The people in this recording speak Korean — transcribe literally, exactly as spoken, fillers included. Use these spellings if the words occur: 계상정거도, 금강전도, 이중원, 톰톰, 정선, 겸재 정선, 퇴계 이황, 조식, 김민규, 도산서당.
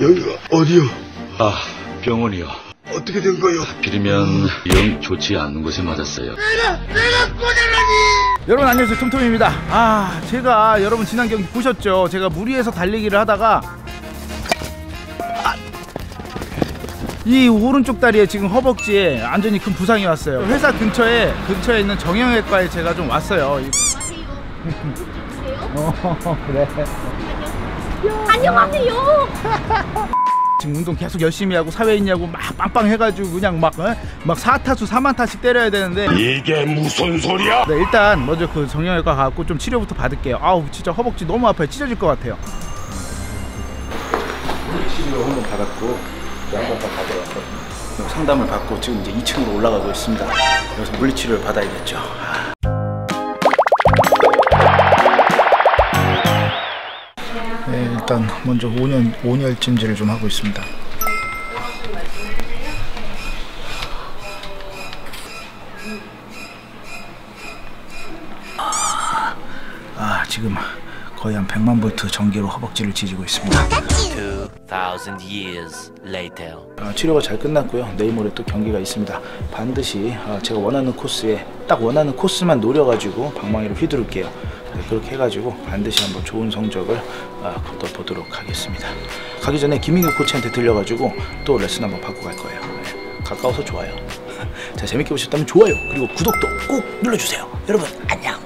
여기가 어디요? 아, 병원이요. 어떻게 된 거요? 하필이면 영 좋지 않은 곳에 맞았어요. 내가 내가 꼬질라니! 여러분 안녕하세요, 톰톰입니다. 아, 제가 여러분 지난 경기 보셨죠? 제가 무리해서 달리기를 하다가 아, 이 오른쪽 다리에 지금 허벅지에 완전히 큰 부상이 왔어요. 회사 근처에 근처에 있는 정형외과에 제가 좀 왔어요. 어, 그래. 안녕하세요. 지금 운동 계속 열심히 하고 사회있냐고 막 빵빵 해가지고 그냥 막, 어? 막 사 타수 사만 타씩 때려야 되는데 이게 무슨 소리야? 네, 일단 먼저 그 정형외과 가서 좀 치료부터 받을게요. 아우 진짜 허벅지 너무 아파요. 찢어질 것 같아요. 치료 한번 받았고 양반만 받아왔고 상담을 받고 지금 이제 이 층으로 올라가고 있습니다. 여기서 물리치료를 받아야겠죠. 네, 일단 먼저 온열, 온열 찜질을 좀 하고 있습니다. 아, 아 지금 거의 한 백만 볼트 전기로 허벅지를 찢고 있습니다. 이천 years later. 아, 치료가 잘 끝났고요. 내일 모레 또 경기가 있습니다. 반드시 아, 제가 원하는 코스에 딱 원하는 코스만 노려가지고 방망이를 휘두를게요. 그렇게 해가지고 반드시 한번 좋은 성적을 어, 거둬보도록 하겠습니다. 가기 전에 김민규 코치한테 들려가지고 또 레슨 한번 받고 갈 거예요. 네. 가까워서 좋아요. 자, 재밌게 보셨다면 좋아요 그리고 구독도 꼭 눌러주세요. 여러분 안녕.